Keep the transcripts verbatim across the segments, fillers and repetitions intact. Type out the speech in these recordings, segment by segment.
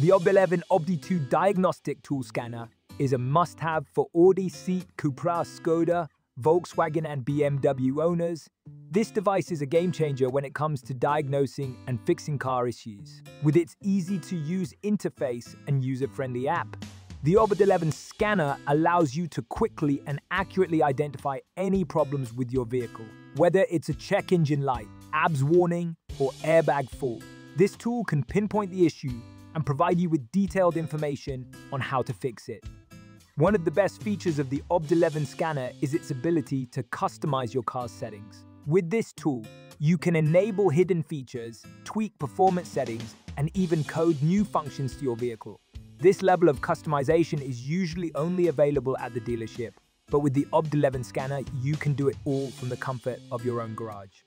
The O B D eleven O B D two diagnostic tool scanner is a must-have for Audi, Seat, Cupra, Skoda, Volkswagen and B M W owners. This device is a game-changer when it comes to diagnosing and fixing car issues. With its easy-to-use interface and user-friendly app, the O B D eleven scanner allows you to quickly and accurately identify any problems with your vehicle, whether it's a check engine light, A B S warning, or airbag fault. This tool can pinpoint the issue and provide you with detailed information on how to fix it. One of the best features of the O B D eleven scanner is its ability to customize your car's settings. With this tool, you can enable hidden features, tweak performance settings, and even code new functions to your vehicle. This level of customization is usually only available at the dealership, but with the O B D eleven scanner, you can do it all from the comfort of your own garage.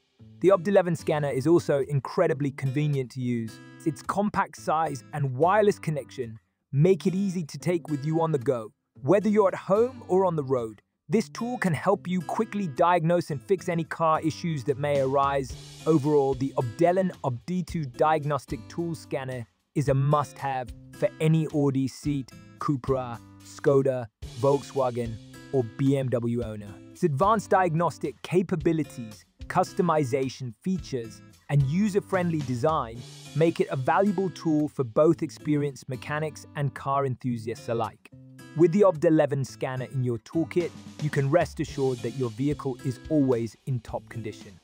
The O B D eleven scanner is also incredibly convenient to use. Its compact size and wireless connection make it easy to take with you on the go. Whether you're at home or on the road, this tool can help you quickly diagnose and fix any car issues that may arise. Overall, the O B D eleven O B D two diagnostic tool scanner is a must-have for any Audi, Seat, Cupra, Skoda, Volkswagen, or B M W owner. Its advanced diagnostic capabilities, customization features, and user-friendly design make it a valuable tool for both experienced mechanics and car enthusiasts alike. With the O B D eleven scanner in your toolkit, you can rest assured that your vehicle is always in top condition.